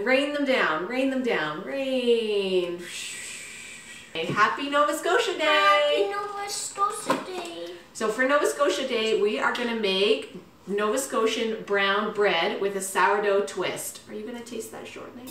good. Rain them down, rain them down, rain. Happy Nova Scotia Day. Happy Nova Scotia Day. So for Nova Scotia Day, we are gonna make Nova Scotian brown bread with a sourdough twist. Are you gonna taste that shortly?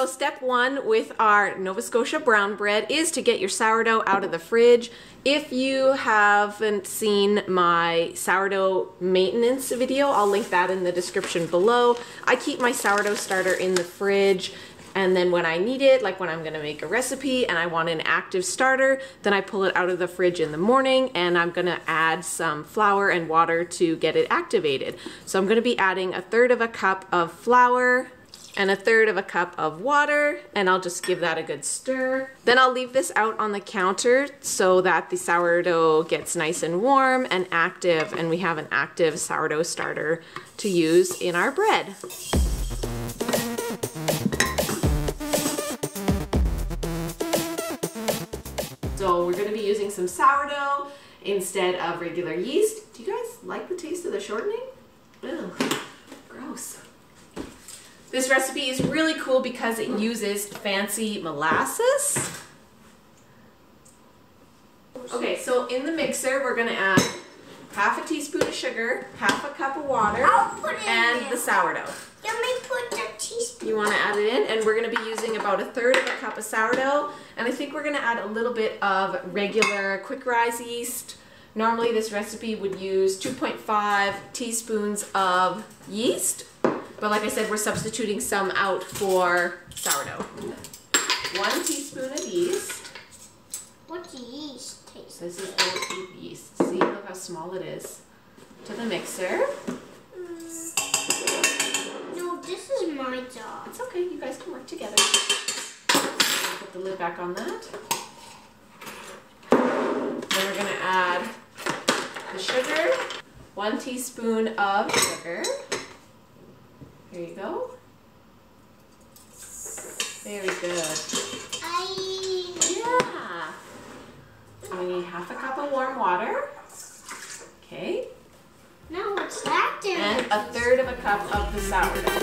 So step one with our Nova Scotia brown bread is to get your sourdough out of the fridge. If you haven't seen my sourdough maintenance video, I'll link that in the description below. I keep my sourdough starter in the fridge, and then when I need it, like when I'm gonna make a recipe and I want an active starter, then I pull it out of the fridge in the morning and I'm gonna add some flour and water to get it activated. So I'm gonna be adding 1/3 cup of flour and 1/3 cup of water, and I'll just give that a good stir. Then I'll leave this out on the counter so that the sourdough gets nice and warm and active, and we have an active sourdough starter to use in our bread. So we're gonna be using some sourdough instead of regular yeast. Do you guys like the taste of the shortening? Ew, gross. This recipe is really cool because it uses fancy molasses. Okay, so in the mixer, we're gonna add 1/2 teaspoon of sugar, 1/2 cup of water, and the sourdough. Let me put the teaspoon. You wanna add it in, and we're gonna be using about 1/3 cup of sourdough, and I think we're gonna add a little bit of regular quick rise yeast. Normally this recipe would use 2.5 teaspoons of yeast, but like I said, we're substituting some out for sourdough. 1 teaspoon of yeast. What's yeast taste? This is old deep yeast. See, look how small it is. To the mixer. No, this is my job. It's okay, you guys can work together. Put the lid back on that. Then we're gonna add the sugar. 1 teaspoon of sugar. There you go. Very good. Yeah. We need 1/2 cup of warm water. Okay. Now what's that doing? And 1/3 cup of the sourdough.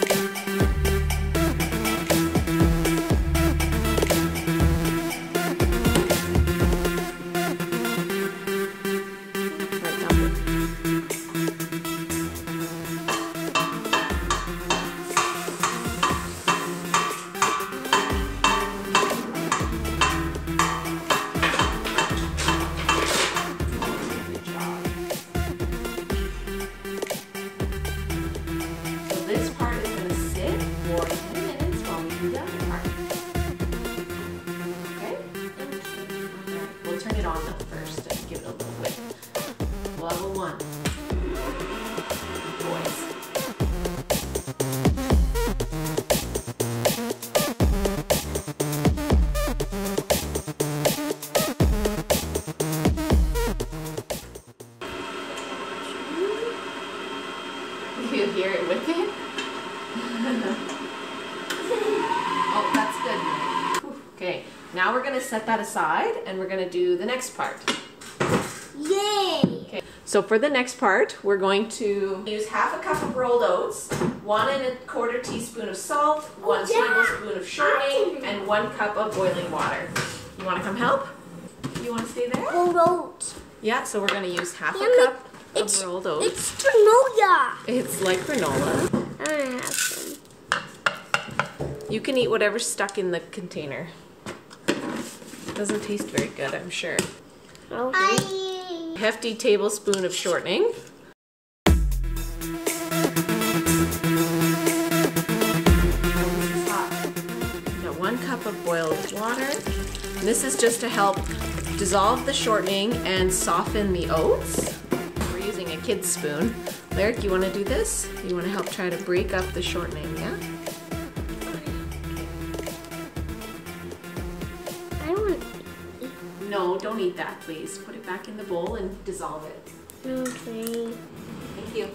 You hear it with it? Oh, that's good. Okay, now we're gonna set that aside and we're gonna do the next part. Yay! Okay. So for the next part, we're going to use 1/2 cup of rolled oats, 1 1/4 teaspoon of salt, 1 tablespoon of shortening, and 1 cup of boiling water. You wanna come help? You wanna stay there? Rolled oats. Yeah, so we're gonna use 1/2 cup. It's rolled oats. It's granola. It's like granola. I have some. You can eat whatever's stuck in the container. It doesn't taste very good, I'm sure. Okay. Hefty tablespoon of shortening. Got 1 cup of boiled water. And this is just to help dissolve the shortening and soften the oats. A kid's spoon. Lyric, you want to do this? You want to help try to break up the shortening, yeah? I don't want to eat. No, don't eat that, please. Put it back in the bowl and dissolve it. Okay. Thank you.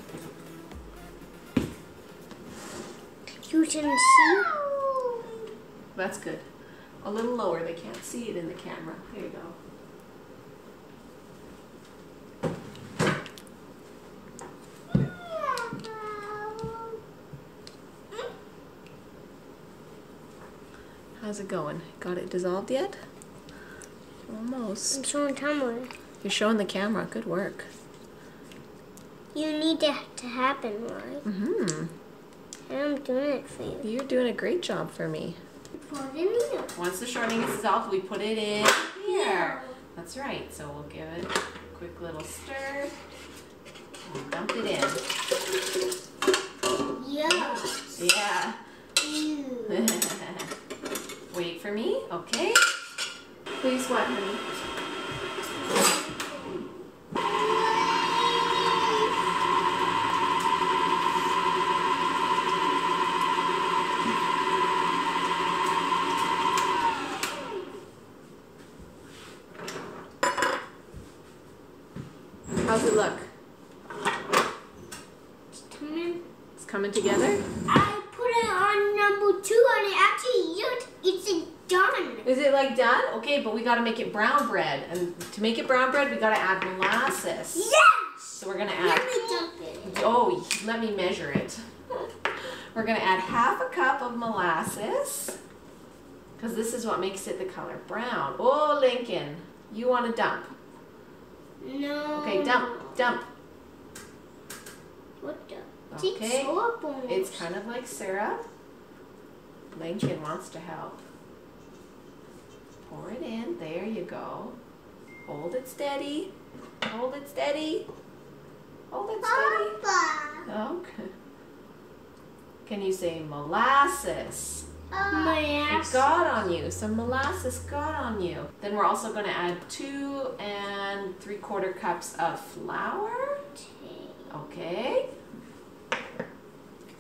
You can see? That's good. A little lower, they can't see it in the camera. There you go. How's it going? Got it dissolved yet? Almost. I'm showing camera. You're showing the camera. Good work. You need that to happen, right? Mm-hmm. And I'm doing it for you. You're doing a great job for me. Put it in here. Once the shortening is dissolved, we put it in here. That's right. So we'll give it a quick little stir. And dump it in. Yeah. Yeah. Ew. Wait for me, okay? Please wet me. How's it look? It's coming together? I put it on number 2 and it actually it's done. Is it like done? Okay, but we gotta make it brown bread. And to make it brown bread, we gotta add molasses. Yes! So we're gonna add... Let me dump it. Oh, let me measure it. We're gonna add 1/2 cup of molasses. Because this is what makes it the color brown. Oh, Lincoln, you wanna dump? No. Okay, dump, dump. What the? Okay. Syrup almost. It's kind of like syrup. Lincoln wants to help. Pour it in. There you go. Hold it steady. Hold it steady. Hold it steady. Papa. Okay. Can you say molasses? Molasses. It got on you. Some molasses got on you. Then we're also going to add 2 3/4 cups of flour. Okay.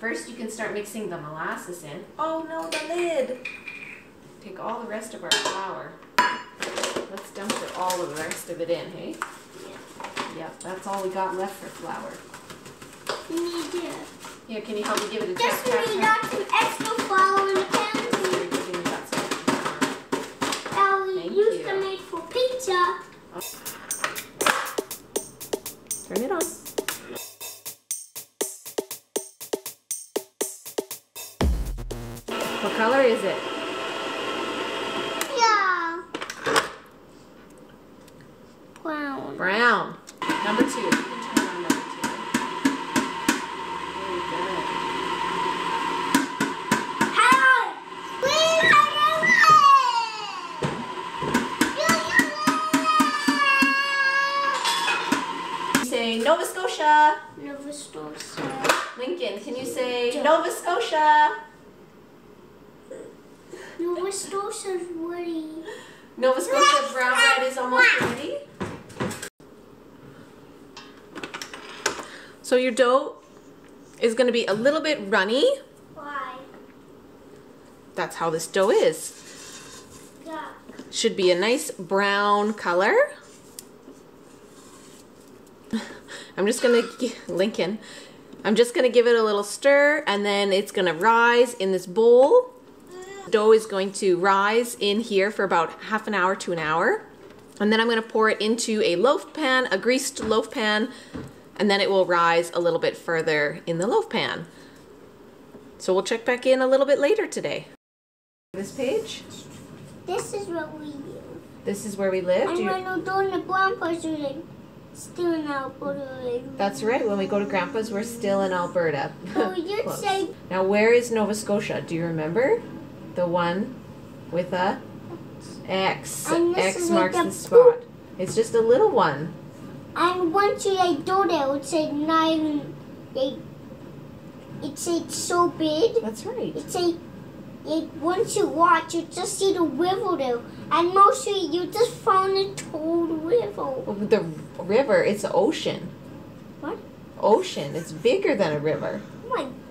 First you can start mixing the molasses in. Oh no, the lid! Take all the rest of our flour. Let's dump it, all of the rest of it in, hey? Yeah. Yep, that's all we got left for flour. Here, can you help me give it a test? Just we got some extra flour in the pan. Now we used to make for pizza. Oh. Turn it on. What color is it? Yeah. Brown. Brown. Number 2. You can turn on number 2. Very good. How? We got it! Say Nova Scotia. Nova Scotia. Lincoln, can you say Nova Scotia? Nova Scotia's ready. Nova Scotia brown bread is almost ready. So your dough is going to be a little bit runny. Why? That's how this dough is. Yeah. Should be a nice brown color. I'm just going to, Lincoln, I'm just going to give it a little stir and then it's going to rise in this bowl. Dough is going to rise in here for about 1/2 hour to an hour, and then I'm going to pour it into a loaf pan, a greased loaf pan, and then it will rise a little bit further in the loaf pan. So we'll check back in a little bit later today. This page? This is what we live. This is where we live? And when we're doing the grandpa's, we're still in Alberta. That's right, when we go to grandpa's, we're still in Alberta. So you'd say... Now where is Nova Scotia? Do you remember? The one with a X. X marks the spot. It's just a little one. And once they do that, it would say not even they. It said so big. That's right. It said once you watch, you just see the river there, and mostly you just found a told river. The river. It's an ocean. What? Ocean. It's bigger than a river. Oh my gosh.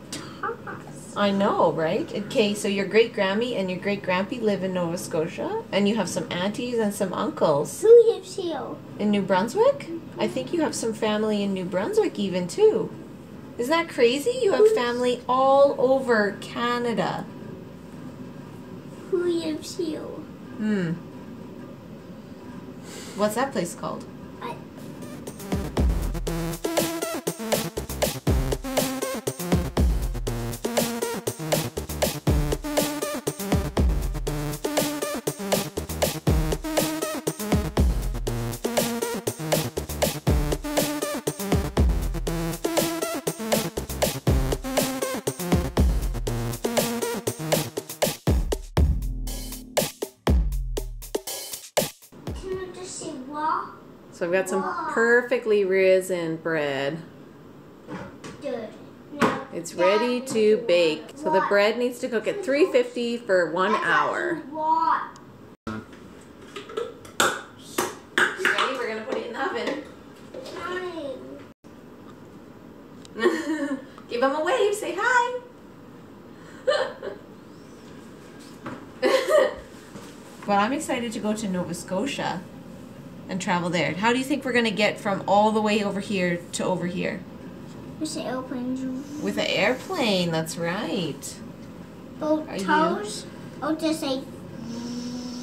I know, right? Okay, so your great-grammy and your great-grampy live in Nova Scotia, and you have some aunties and some uncles. Who lives here? In New Brunswick? Mm-hmm. I think you have some family in New Brunswick even, too. Isn't that crazy? You have family all over Canada. Who lives here? Hmm. What's that place called? got some perfectly risen bread. It's ready to bake. So the bread needs to cook at 350 for 1 hour. You ready? We're gonna put it in the oven. Give them a wave, say hi. Well, I'm excited to go to Nova Scotia and travel there. How do you think we're gonna get from all the way over here to over here? With an airplane. With an airplane, that's right. Oh, toes? Oh, just say.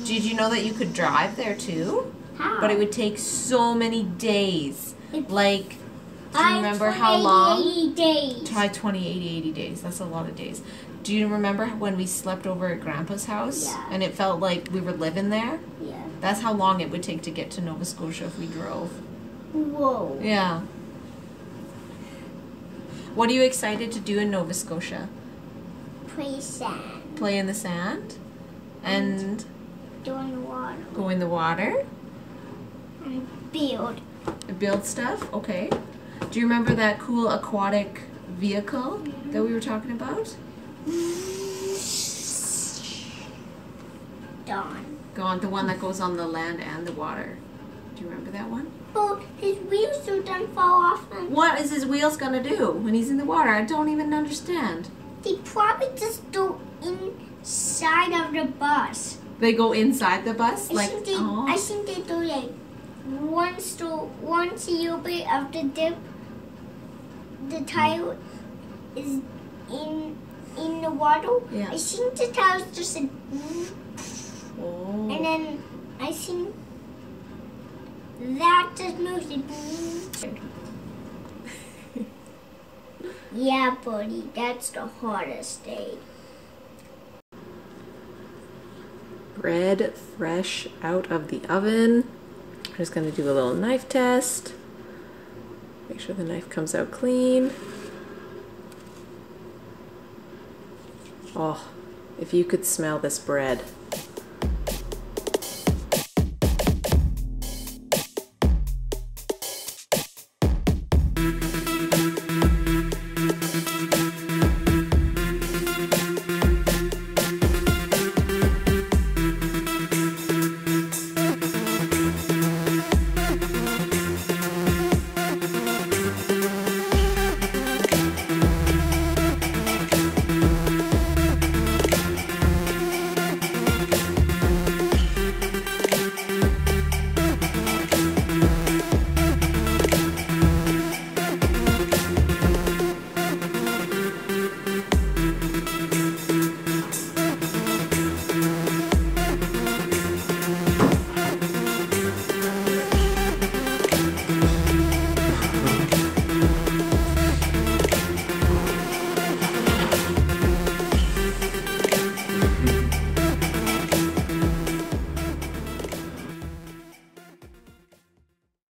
Did you know that you could drive there too? How? But it would take so many days. Like, do you remember how long? 80 days. Try 20, 80, 80 days. That's a lot of days. Do you remember when we slept over at Grandpa's house? Yeah. And it felt like we were living there? Yeah. That's how long it would take to get to Nova Scotia if we drove. Whoa. Yeah. What are you excited to do in Nova Scotia? Play sand. Play in the sand? And go in the water. Go in the water? And build. Build stuff? Okay. Do you remember that cool aquatic vehicle that we were talking about? Gone. The one that goes on the land and the water. Do you remember that one? Oh, his wheels are done fall off. What is his wheels gonna do when he's in the water? I don't even understand. They probably just go inside of the bus. They go inside the bus? I think they do like once a little bit of the dip. The tile is in the water. Yeah. I think the tile is just and then I think that just moves it. Yeah, buddy, that's the hardest day. Bread fresh out of the oven. I'm just gonna do a little knife test. Make sure the knife comes out clean. Oh, if you could smell this bread.